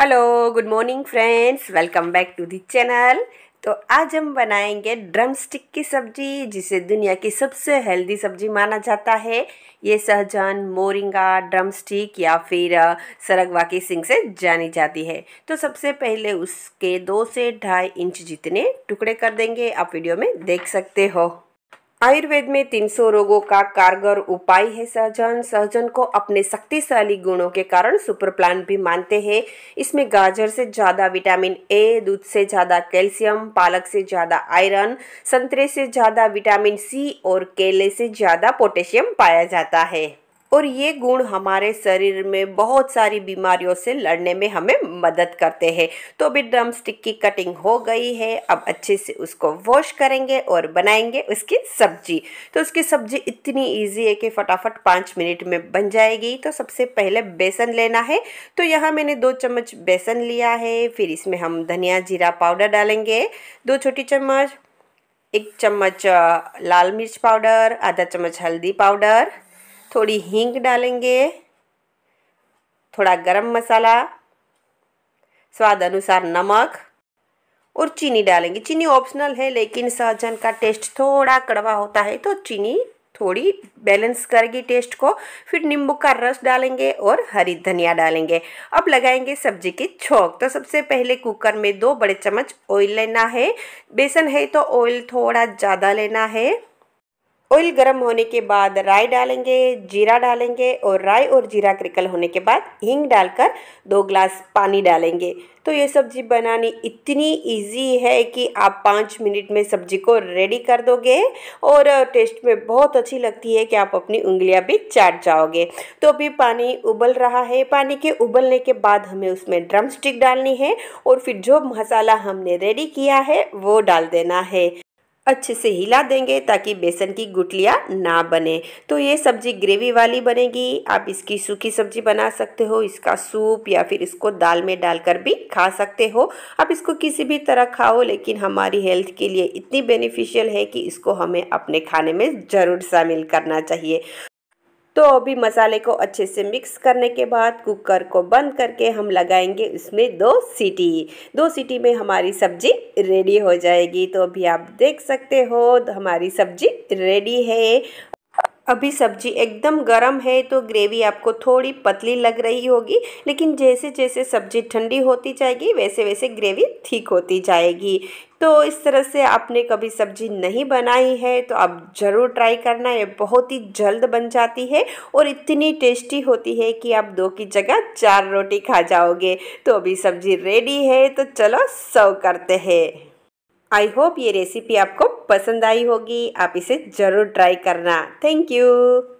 Hello good morning friends, welcome back to the channel. तो आज हम बनाएंगे ड्रमस्टिक की सब्जी, जिसे दुनिया की सबसे हेल्दी सब्जी माना जाता है। ये सहजन, मोरिंगा, ड्रमस्टिक या फिर सरगवा की सिंग से जानी जाती है। तो सबसे पहले उसके 2 से 2.5 इंच जितने टुकड़े कर देंगे, आप वीडियो में देख सकते हो। आयुर्वेद में 300 रोगों का कारगर उपाय है सहजन। सहजन को अपने शक्तिशाली गुणों के कारण सुपर प्लांट भी मानते हैं। इसमें गाजर से ज़्यादा विटामिन ए, दूध से ज़्यादा कैल्शियम, पालक से ज़्यादा आयरन, संतरे से ज़्यादा विटामिन सी और केले से ज़्यादा पोटेशियम पाया जाता है। और ये गुण हमारे शरीर में बहुत सारी बीमारियों से लड़ने में हमें मदद करते हैं। तो अभी ड्रमस्टिक की कटिंग हो गई है, अब अच्छे से उसको वॉश करेंगे और बनाएंगे उसकी सब्जी। तो उसकी सब्जी इतनी इजी है कि फटाफट 5 मिनट में बन जाएगी। तो सबसे पहले बेसन लेना है। तो यहाँ मैंने 2 चम्मच बेसन लिया है। फिर इसमें हम धनिया जीरा पाउडर डालेंगे 2 छोटी चम्मच, 1 चम्मच लाल मिर्च पाउडर, आधा चम्मच हल्दी पाउडर, थोड़ी हींग डालेंगे, थोड़ा गरम मसाला, स्वाद अनुसार नमक और चीनी डालेंगे। चीनी ऑप्शनल है, लेकिन सहजन का टेस्ट थोड़ा कड़वा होता है तो चीनी थोड़ी बैलेंस करेगी टेस्ट को। फिर नींबू का रस डालेंगे और हरी धनिया डालेंगे। अब लगाएंगे सब्जी की छोंक। तो सबसे पहले कुकर में 2 बड़े चम्मच ऑयल लेना है। बेसन है तो ऑयल थोड़ा ज़्यादा लेना है। ऑयल गर्म होने के बाद राई डालेंगे, जीरा डालेंगे और राई और जीरा क्रिकल होने के बाद हींग डालकर 2 ग्लास पानी डालेंगे। तो ये सब्जी बनानी इतनी इजी है कि आप 5 मिनट में सब्जी को रेडी कर दोगे और टेस्ट में बहुत अच्छी लगती है कि आप अपनी उंगलियां भी चाट जाओगे। तो अभी पानी उबल रहा है। पानी के उबलने के बाद हमें उसमें ड्रमस्टिक डालनी है और फिर जो मसाला हमने रेडी किया है वो डाल देना है। अच्छे से हिला देंगे ताकि बेसन की गुठलियाँ ना बने। तो ये सब्जी ग्रेवी वाली बनेगी। आप इसकी सूखी सब्जी बना सकते हो, इसका सूप या फिर इसको दाल में डालकर भी खा सकते हो। आप इसको किसी भी तरह खाओ, लेकिन हमारी हेल्थ के लिए इतनी बेनिफिशियल है कि इसको हमें अपने खाने में ज़रूर शामिल करना चाहिए। तो अभी मसाले को अच्छे से मिक्स करने के बाद कुकर को बंद करके हम लगाएंगे उसमें 2 सीटी। 2 सीटी में हमारी सब्जी रेडी हो जाएगी। तो अभी आप देख सकते हो हमारी सब्जी रेडी है। अभी सब्जी एकदम गर्म है तो ग्रेवी आपको थोड़ी पतली लग रही होगी, लेकिन जैसे जैसे सब्जी ठंडी होती जाएगी वैसे वैसे ग्रेवी ठीक होती जाएगी। तो इस तरह से आपने कभी सब्जी नहीं बनाई है तो आप ज़रूर ट्राई करना। ये बहुत ही जल्द बन जाती है और इतनी टेस्टी होती है कि आप 2 की जगह 4 रोटी खा जाओगे। तो अभी सब्जी रेडी है, तो चलो सर्व करते हैं। आई होप ये रेसिपी आपको पसंद आई होगी, आप इसे ज़रूर ट्राई करना। Thank you.